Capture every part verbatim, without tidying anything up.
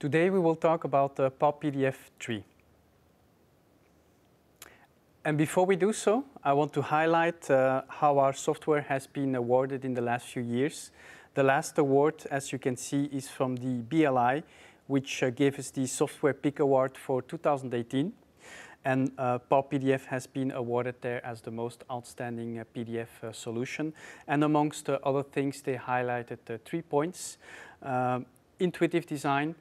Today we will talk about uh, Power P D F three. And before we do so, I want to highlight uh, how our software has been awarded in the last few years. The last award, as you can see, is from the B L I, which uh, gave us the Software Pick Award for two thousand eighteen. And uh, Power P D F has been awarded there as the most outstanding uh, P D F uh, solution. And amongst uh, other things, they highlighted uh, three points. Uh, intuitive design,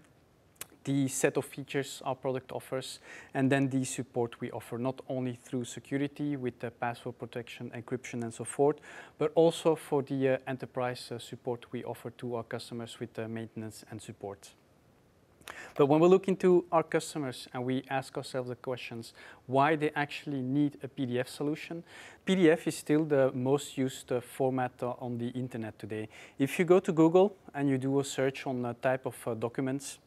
the set of features our product offers, and then the support we offer, not only through security with the password protection, encryption, and so forth, but also for the uh, enterprise uh, support we offer to our customers with uh, maintenance and support. But when we look into our customers and we ask ourselves the questions why they actually need a P D F solution, P D F is still the most used uh, format uh, on the internet today. If you go to Google and you do a search on a type of uh, documents,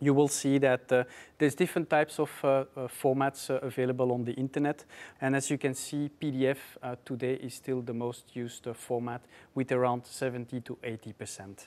you will see that uh, there's different types of uh, uh, formats uh, available on the internet. And as you can see, P D F uh, today is still the most used uh, format with around seventy to eighty percent.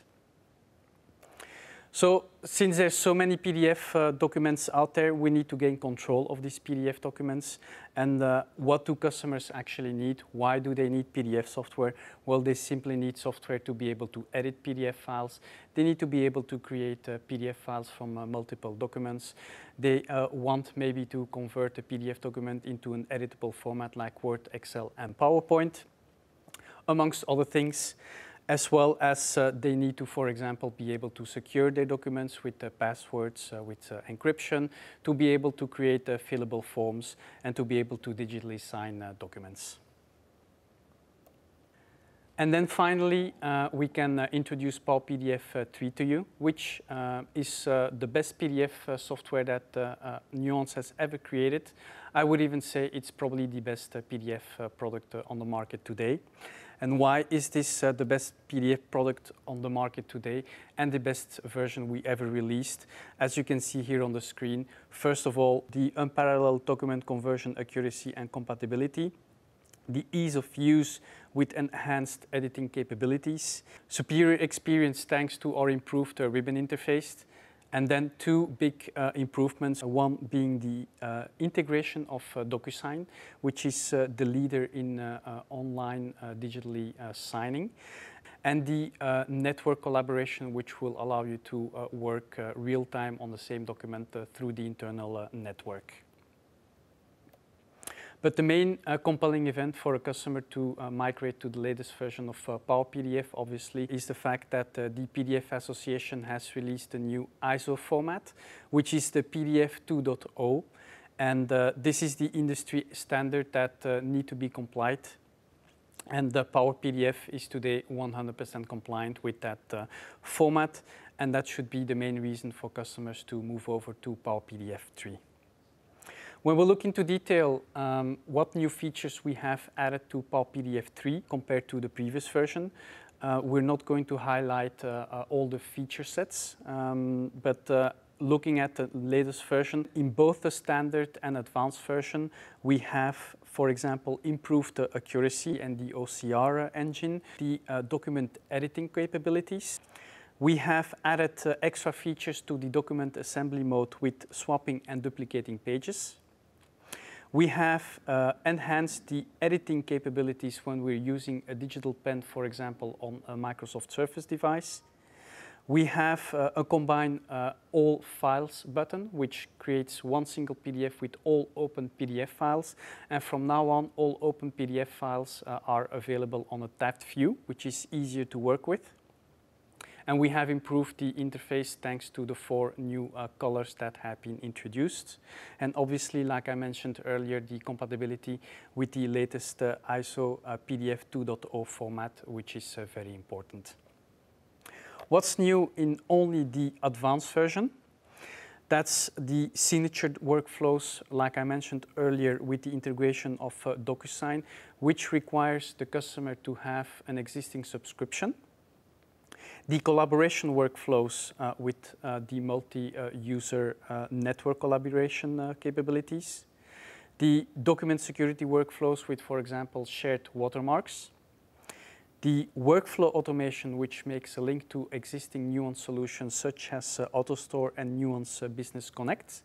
So since there's so many P D F uh, documents out there, we need to gain control of these P D F documents. And uh, what do customers actually need? Why do they need P D F software? Well, they simply need software to be able to edit P D F files. They need to be able to create uh, P D F files from uh, multiple documents. They uh, want maybe to convert a P D F document into an editable format like Word, Excel, and PowerPoint, amongst other things. As well as uh, they need to, for example, be able to secure their documents with uh, passwords, uh, with uh, encryption, to be able to create uh, fillable forms, and to be able to digitally sign uh, documents. And then finally, uh, we can uh, introduce Power P D F three to you, which uh, is uh, the best P D F uh, software that uh, uh, Nuance has ever created. I would even say it's probably the best uh, P D F uh, product uh, on the market today. And why is this uh, the best P D F product on the market today and the best version we ever released? As you can see here on the screen, first of all, the unparalleled document conversion accuracy and compatibility, the ease of use with enhanced editing capabilities, superior experience thanks to our improved uh, ribbon interface, and then two big uh, improvements, one being the uh, integration of uh, DocuSign, which is uh, the leader in uh, uh, online uh, digitally uh, signing, and the uh, network collaboration, which will allow you to uh, work uh, real-time on the same document uh, through the internal uh, network. But the main uh, compelling event for a customer to uh, migrate to the latest version of uh, Power P D F, obviously, is the fact that uh, the P D F Association has released a new I S O format, which is the P D F two point oh. And uh, this is the industry standard that uh, need to be complied. And the Power P D F is today one hundred percent compliant with that uh, format. And that should be the main reason for customers to move over to Power P D F three. When we look into detail um, what new features we have added to Power P D F three compared to the previous version, uh, we're not going to highlight uh, uh, all the feature sets, um, but uh, looking at the latest version, in both the standard and advanced version, we have, for example, improved the accuracy and the O C R engine, the uh, document editing capabilities. We have added uh, extra features to the document assembly mode with swapping and duplicating pages. We have uh, enhanced the editing capabilities when we're using a digital pen, for example, on a Microsoft Surface device. We have uh, a combine uh, all files button, which creates one single P D F with all open P D F files. And from now on, all open P D F files uh, are available on a tabbed view, which is easier to work with. And we have improved the interface thanks to the four new uh, colors that have been introduced. And obviously, like I mentioned earlier, the compatibility with the latest uh, I S O uh, P D F two point oh format, which is uh, very important. What's new in only the advanced version? That's the signatured workflows, like I mentioned earlier, with the integration of uh, DocuSign, which requires the customer to have an existing subscription. The collaboration workflows uh, with uh, the multi-user uh, uh, network collaboration uh, capabilities, the document security workflows with, for example, shared watermarks, The workflow automation, which makes a link to existing Nuance solutions such as uh, AutoStore and Nuance uh, Business Connect.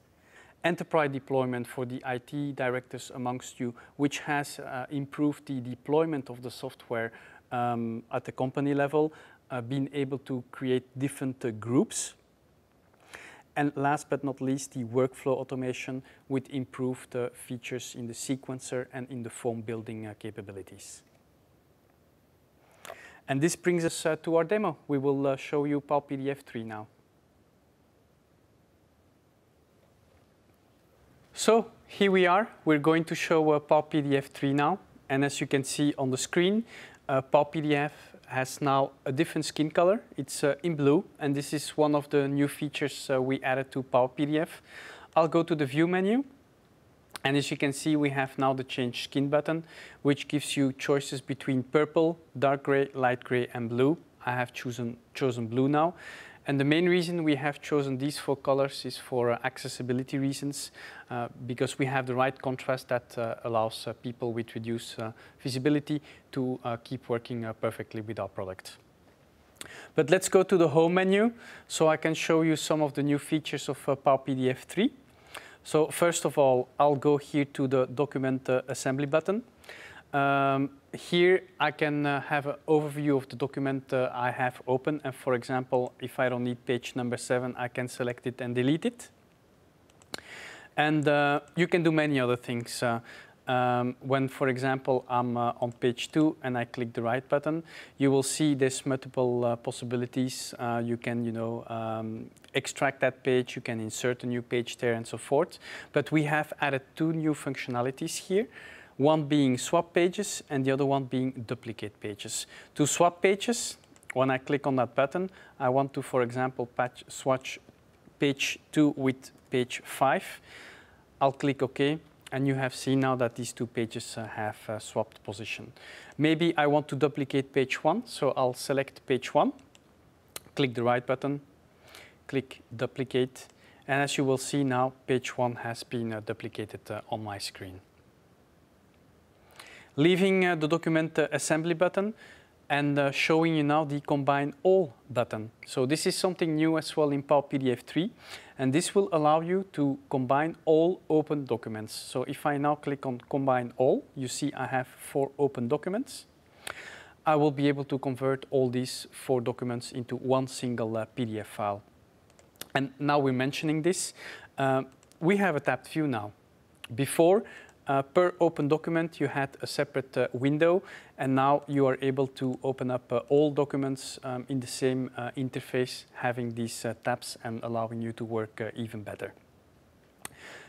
Enterprise deployment for the I T directors amongst you, which has uh, improved the deployment of the software um, at the company level, uh, being able to create different uh, groups. And last but not least, the workflow automation with improved uh, features in the sequencer and in the form building uh, capabilities. And this brings us uh, to our demo. We will uh, show you Power P D F three now. So here we are. We're going to show uh, Power P D F three now. And as you can see on the screen, uh, Power P D F has now a different skin color. It's uh, in blue. And this is one of the new features uh, we added to Power P D F. I'll go to the View menu. And as you can see, we have now the Change Skin button, which gives you choices between purple, dark gray, light gray, and blue. I have chosen, chosen blue now. And the main reason we have chosen these four colors is for uh, accessibility reasons, uh, because we have the right contrast that uh, allows uh, people with reduced uh, visibility to uh, keep working uh, perfectly with our product. But let's go to the Home menu, so I can show you some of the new features of uh, Power P D F three. So first of all, I'll go here to the Document uh, Assembly button. Um, here I can uh, have an overview of the document uh, I have open. And for example, if I don't need page number seven, I can select it and delete it. And uh, you can do many other things. Uh, um, when, for example, I'm uh, on page two and I click the Right button, you will see there's multiple uh, possibilities. Uh, you can, you know, um, extract that page, you can insert a new page there, and so forth. But we have added two new functionalities here, one being swap pages and the other one being duplicate pages. To swap pages, when I click on that button, I want to, for example, patch, swatch page two with page five. I'll click OK, and you have seen now that these two pages uh, have uh, swapped position. Maybe I want to duplicate page one, so I'll select page one, click the Right button, click Duplicate, and as you will see now, page one has been uh, duplicated uh, on my screen. Leaving uh, the Document uh, Assembly button and uh, showing you now the Combine All button. So this is something new as well in Power P D F three, and this will allow you to combine all open documents. So if I now click on Combine All, you see I have four open documents. I will be able to convert all these four documents into one single uh, P D F file. And now we're mentioning this, uh, we have a tabbed view now. Before, uh, per open document, you had a separate uh, window, and now you are able to open up uh, all documents um, in the same uh, interface, having these uh, tabs and allowing you to work uh, even better.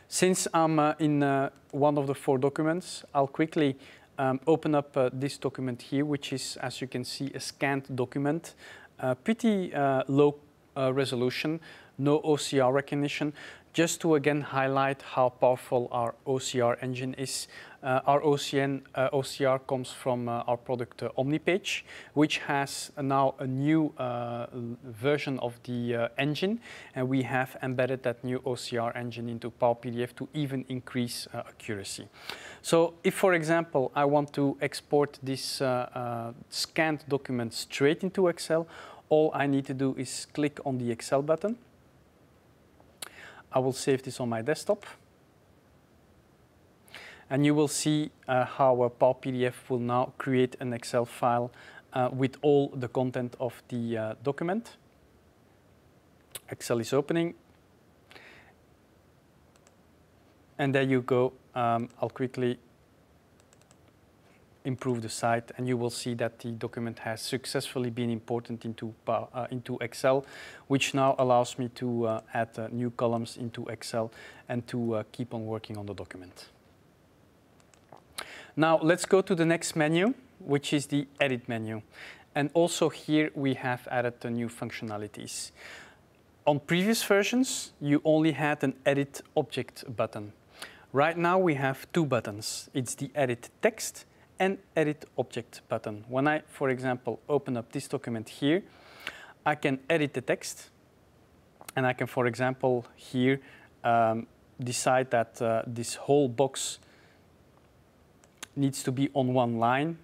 Since I'm uh, in uh, one of the four documents, I'll quickly um, open up uh, this document here, which is, as you can see, a scanned document, uh, pretty uh, low uh, resolution. No O C R recognition, just to again highlight how powerful our O C R engine is. Uh, our O C N, uh, O C R comes from uh, our product uh, OmniPage, which has uh, now a new uh, version of the uh, engine, and we have embedded that new O C R engine into Power P D F to even increase uh, accuracy. So if, for example, I want to export this uh, uh, scanned document straight into Excel, all I need to do is click on the Excel button. I will save this on my desktop, and you will see uh, how uh, Power P D F will now create an Excel file uh, with all the content of the uh, document. Excel is opening, and there you go. Um, I'll quickly improve the site, and you will see that the document has successfully been imported into, uh, into Excel, which now allows me to uh, add uh, new columns into Excel and to uh, keep on working on the document. Now let's go to the next menu, which is the Edit menu. And also here we have added the new functionalities. On previous versions, you only had an Edit Object button. Right now we have two buttons. It's the Edit Text and Edit Object button. When I, for example, open up this document here, I can edit the text, and I can, for example, here um, decide that uh, this whole box needs to be on one line,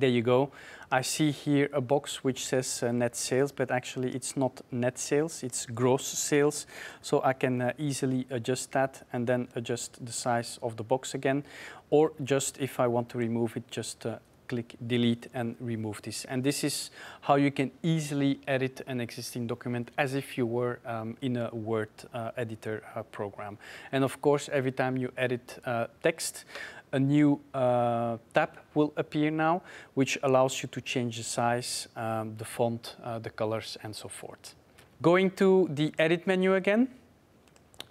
There you go. I see here a box which says uh, net sales, but actually it's not net sales, it's gross sales. So I can uh, easily adjust that and then adjust the size of the box again. Or just if I want to remove it, just uh, click delete and remove this. And this is how you can easily edit an existing document as if you were um, in a Word uh, editor uh, program. And of course, every time you edit uh, text, a new uh, tab will appear now, which allows you to change the size, um, the font, uh, the colors, and so forth. Going to the edit menu again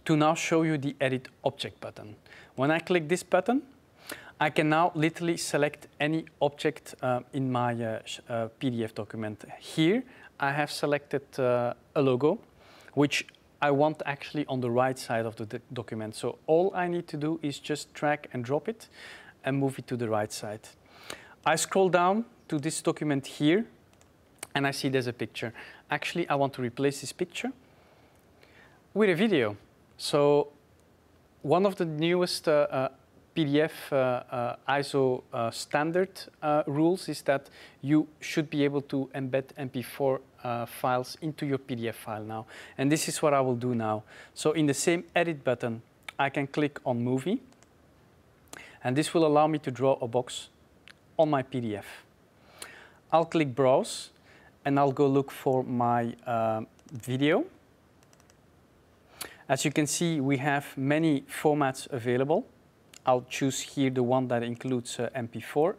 to now show you the edit object button. When I click this button, I can now literally select any object uh, in my uh, uh, P D F document. Here, I have selected uh, a logo, which I want actually on the right side of the document. So all I need to do is just drag and drop it and move it to the right side. I scroll down to this document here, and I see there's a picture. Actually, I want to replace this picture with a video. So one of the newest uh, uh, P D F uh, uh, I S O uh, standard uh, rules is that you should be able to embed M P four uh, files into your P D F file now. And this is what I will do now. So in the same edit button, I can click on movie. And this will allow me to draw a box on my P D F. I'll click browse, and I'll go look for my uh, video. As you can see, we have many formats available. I'll choose here the one that includes uh, M P four.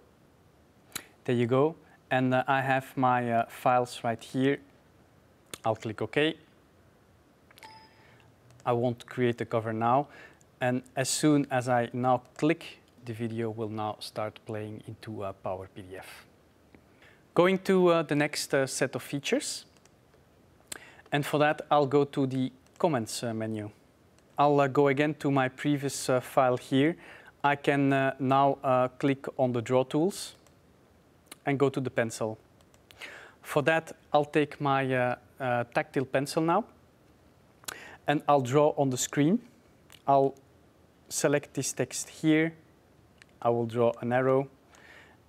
There you go. And uh, I have my uh, files right here. I'll click OK. I won't create a cover now. And as soon as I now click, the video will now start playing into uh, Power P D F. Going to uh, the next uh, set of features. And for that, I'll go to the comments uh, menu. I'll uh, go again to my previous uh, file here. I can uh, now uh, click on the Draw Tools and go to the pencil. For that, I'll take my uh, uh, tactile pencil now, and I'll draw on the screen. I'll select this text here. I will draw an arrow,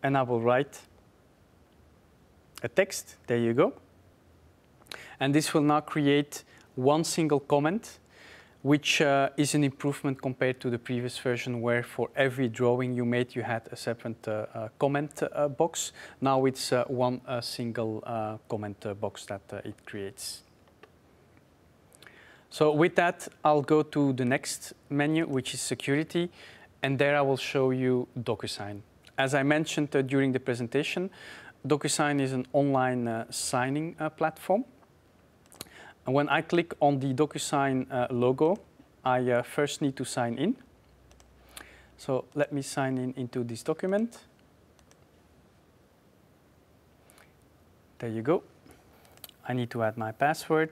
and I will write a text. There you go. And this will now create one single comment, which uh, is an improvement compared to the previous version, where for every drawing you made, you had a separate uh, uh, comment uh, box. Now it's uh, one uh, single uh, comment uh, box that uh, it creates. So with that, I'll go to the next menu, which is security. And there I will show you DocuSign. As I mentioned uh, during the presentation, DocuSign is an online uh, signing uh, platform. And when I click on the DocuSign uh, logo, I uh, first need to sign in. So let me sign in into this document. There you go. I need to add my password.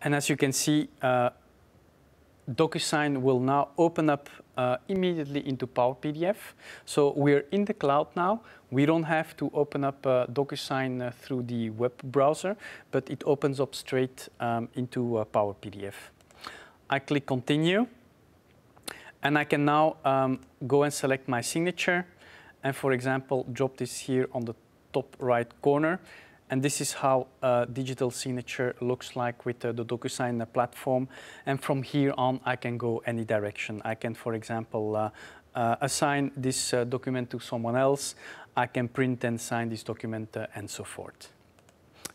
And as you can see, uh, DocuSign will now open up uh, immediately into Power P D F. So we're in the cloud now. We don't have to open up uh, DocuSign uh, through the web browser, but it opens up straight um, into uh, Power P D F. I click Continue, and I can now um, go and select my signature, and for example, drop this here on the top right corner. And this is how uh, digital signature looks like with uh, the DocuSign platform. And from here on, I can go any direction. I can, for example, uh, uh, assign this uh, document to someone else. I can print and sign this document uh, and so forth.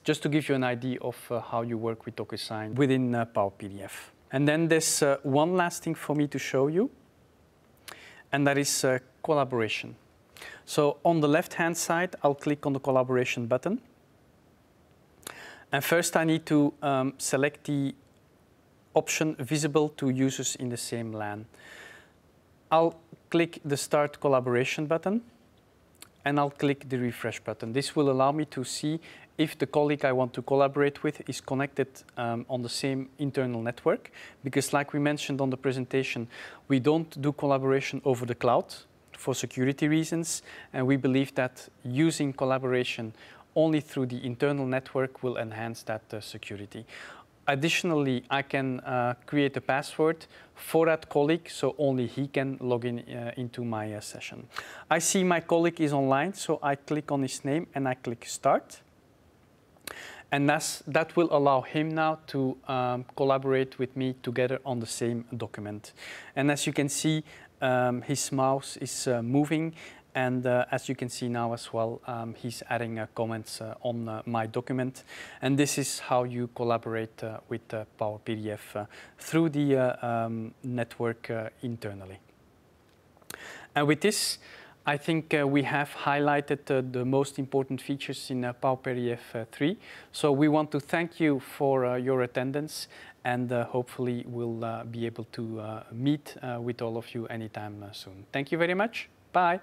Just to give you an idea of uh, how you work with DocuSign within uh, Power P D F. And then there's uh, one last thing for me to show you, and that is uh, collaboration. So on the left-hand side, I'll click on the collaboration button. And first, I need to um, select the option visible to users in the same LAN. I'll click the Start Collaboration button, and I'll click the Refresh button. This will allow me to see if the colleague I want to collaborate with is connected um, on the same internal network. Because like we mentioned on the presentation, we don't do collaboration over the cloud for security reasons, and we believe that using collaboration only through the internal network will enhance that uh, security. Additionally, I can uh, create a password for that colleague, so only he can log in uh, into my uh, session. I see my colleague is online, so I click on his name and I click Start. And that's, that will allow him now to um, collaborate with me together on the same document. And as you can see, um, his mouse is uh, moving. And uh, as you can see now as well, um, he's adding uh, comments uh, on uh, my document. And this is how you collaborate uh, with uh, Power P D F uh, through the uh, um, network uh, internally. And with this, I think uh, we have highlighted uh, the most important features in uh, Power P D F uh, three. So we want to thank you for uh, your attendance, and uh, hopefully we'll uh, be able to uh, meet uh, with all of you anytime uh, soon. Thank you very much. Bye.